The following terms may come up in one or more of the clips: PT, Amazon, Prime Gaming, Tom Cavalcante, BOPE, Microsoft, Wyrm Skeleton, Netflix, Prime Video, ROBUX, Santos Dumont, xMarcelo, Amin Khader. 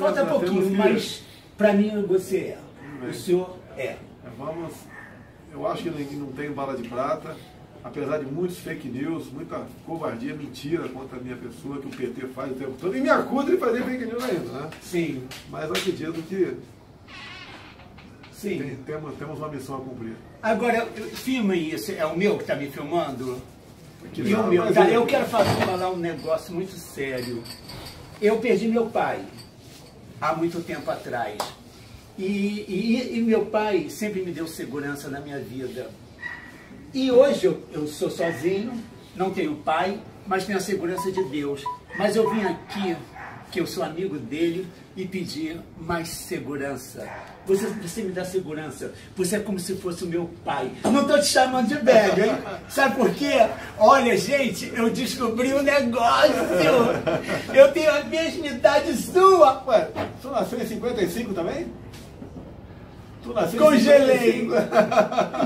Falta pouquinho, mas para mim você é. O senhor é. Vamos, eu acho que não tenho bala de prata, apesar de muitos fake news, muita covardia, mentira contra a minha pessoa, que o PT faz o tempo todo, e me acusa de fazer fake news ainda, né? Sim. Mas eu acredito que sim. Temos uma missão a cumprir. Agora, filmem isso, é o meu que está me filmando? Que e não, o meu, tá, eu quero falar um negócio muito sério. Eu perdi meu pai há muito tempo atrás. E meu pai sempre me deu segurança na minha vida. E hoje eu sou sozinho, não tenho pai, mas tenho a segurança de Deus. Mas eu vim aqui, que eu sou amigo dele, e pedir mais segurança. Você me dá segurança. Você é como se fosse o meu pai. Não estou te chamando de velho, hein? Sabe por quê? Olha, gente, eu descobri um negócio. Eu tenho a mesma idade sua. Ué, tu nasceu em 55 também? Congelei!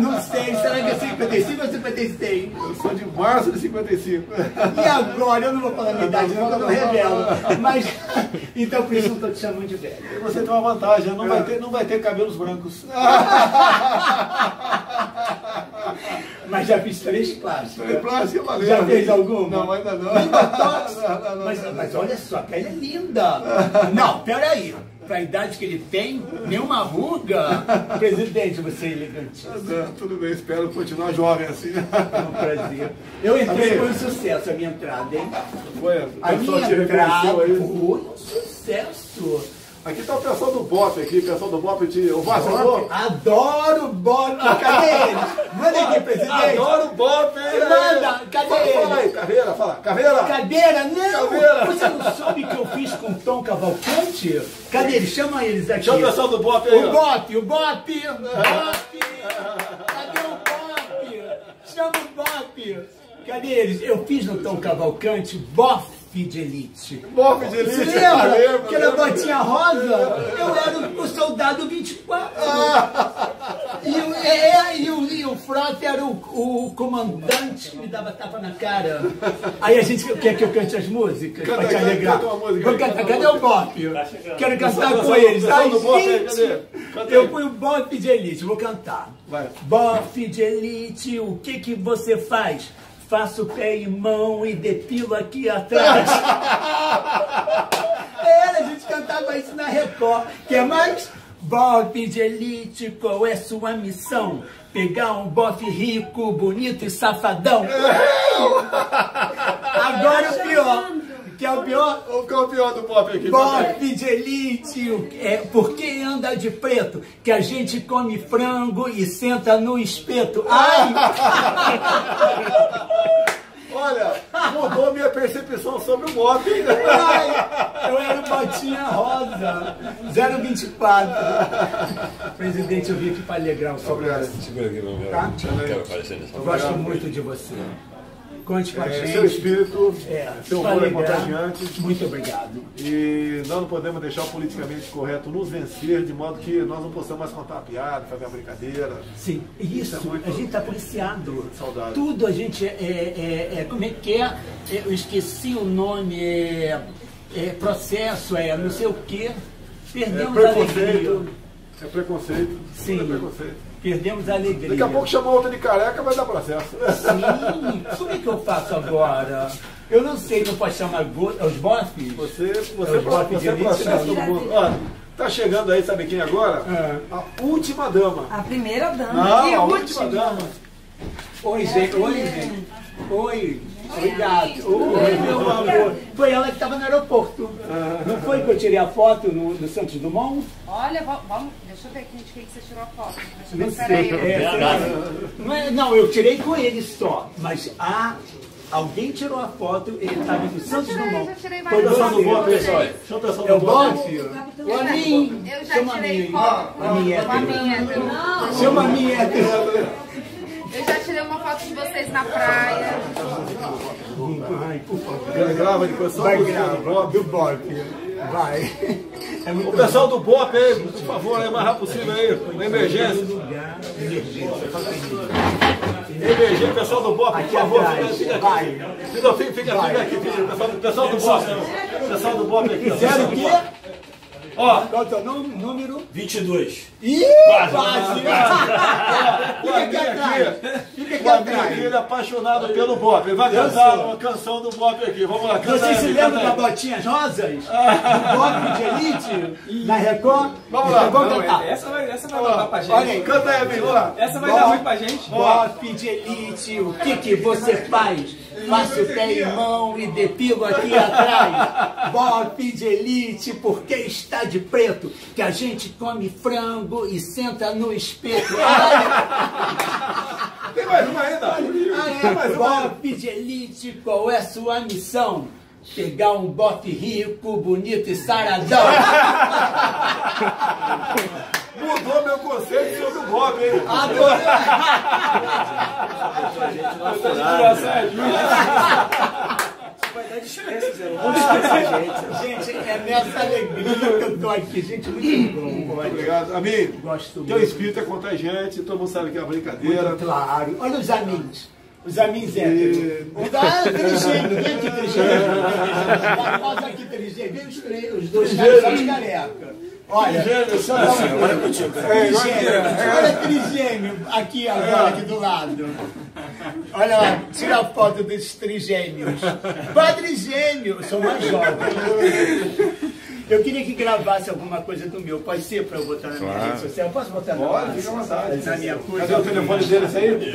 Não sei, será que é 55 ou 56? Eu sou de março de 55. E agora? Eu não vou falar a minha idade, não, eu não revelo. Mas, então por isso eu estou te chamando de velho. E você tem uma vantagem, não vai ter cabelos brancos. Mas já fiz 3 plásticas. 3 plásticas, valeu. Já fez alguma? Não, ainda não. Mas olha só, a pele é linda. Não, peraí. Para a idade que ele tem, nenhuma ruga. Presidente, você é elegante. Tudo bem, espero continuar jovem assim. É um prazer. Eu entrei, foi um sucesso a minha entrada, hein? Foi, a minha entrada foi um sucesso. Aqui está o pessoal do BOPE, aqui, pessoal do BOPE de... O Vazador. Adoro o BOPE. Cadê ele? Manda aqui, presidente. Adoro o BOPE. Manda. Cadê ele? Fala aí, Caveira, fala. Caveira. Caveira, não. Caveira. Você não soube o que eu fiz com o Tom Cavalcante? Cadê ele? Chama eles aqui. Chama o pessoal do BOPE aí. O BOPE, o BOPE. BOPE. Cadê o BOPE? Chama o BOPE. Cadê eles? Eu fiz no Tom Cavalcante, BOPE. De elite. Bofe de elite. Você lembra? Aquela botinha rosa? Eu era o soldado 24. E o Frota era o comandante que me dava tapa na cara. Aí a gente quer que eu cante as músicas para te alegrar. Vou cantar. Cadê o Bofe? Quero cantar com eles. Ai, gente, eu fui o Bofe de elite. Vou cantar. Bofe de elite, o que que você faz? Faço pé e mão e depilo aqui atrás. Era, a gente cantava isso na Record. Quer mais? Bofe de elite, qual é sua missão? Pegar um bofe rico, bonito e safadão. Agora o pior. Que é o pior? O campeão do bofe aqui. Bofe de elite. Por que anda de preto? Que a gente come frango e senta no espeto. Ai! Olha, mudou minha percepção sobre o bofe. Eu era botinha rosa. 024. Presidente, eu vim aqui para alegrar o seu braço. Eu quero aparecer nesse momento. Eu gosto muito de você. Conte com a gente. Seu espírito, seu humor é contagiante. Muito obrigado. E nós não podemos deixar o politicamente correto nos vencer, de modo que nós não possamos mais contar piada, fazer uma brincadeira. Sim, isso. É muito, a gente está policiado. Saudável. Tudo a gente como é que é? Eu esqueci o nome. Processo, não sei o quê. Perdemos preconceito, a alegria. É preconceito. Sim. É preconceito. Perdemos a alegria. Daqui a pouco chamar outra de careca, vai dar processo. Sim, como é que eu faço agora? Eu não sei, não pode chamar os bofes? Você processa todo mundo. Olha, tá chegando aí, sabe quem agora? A última dama. A primeira dama. Não, e a última dama. Oi, gente. Oi, gente. Oi. Obrigado. Oi, meu amor. Foi ela que estava no aeroporto. Não foi que eu tirei a foto no Santos Dumont? Olha, vamos. Deixa eu ver aqui de quem que você tirou a foto. Não, eu tirei com ele só. Mas alguém tirou a foto, ele estava no Santos Dumont. Foi do Santos Dumont, pessoal. É o bofe? O Amin. Eu já tirei foto. Chama a minha. Eu já tirei uma foto de vocês na praia. Ai, por favor. Grava depois só do bofe. Vai. O pessoal do BOPE aí, por favor, é mais rápido possível aí. Uma emergência. Emergência, o pessoal do BOPE, por favor, fica aqui. Fica aqui, pessoal do BOPE. Pessoal do BOPE aqui. Fizeram o quê? Ó, qual é o teu nome? Número? 22. Ih, quase. Fica aqui atrás. Ele é apaixonado pelo Bop. Ele vai cantar uma canção do Bop aqui. Vamos lá, canta. Você se lembra da Botinhas Rosas? Do Bop de Elite? Na Record? Vamos lá, vamos cantar. Essa vai dar pra gente. Olha aí, canta aí, amigo. Essa vai dar muito pra gente. Bop de Elite, o que você faz? Faço o pé em mão e depilo aqui atrás. Bop de Elite, porque está de preto, que a gente come frango e senta no espeto. Tem mais uma ainda. Bop de Elite, qual é sua missão? Pegar um bofe rico, bonito e saradão. Mudou meu conceito sobre o Bob, hein? Gente, é nessa alegria que eu tô aqui, gente, muito bom. Obrigado, amigo. Gosto muito. Teu espírito é contagiante, todo mundo sabe que é uma brincadeira. Muito claro. Olha os amigos. Os amigos héteros. Ah, Trigênio, vem aqui, Trigênio. Nós aqui, Trigênio, vem os dois caras só de careca. Olha, trigêmeo aqui agora, aqui do lado. Olha lá, tira a foto desses trigêmeos. Quadrigêmeo, sou mais jovem. Eu queria que gravasse alguma coisa do meu. Pode ser para eu botar na minha rede social? Posso botar na minha coisa? Cadê o telefone dele aí?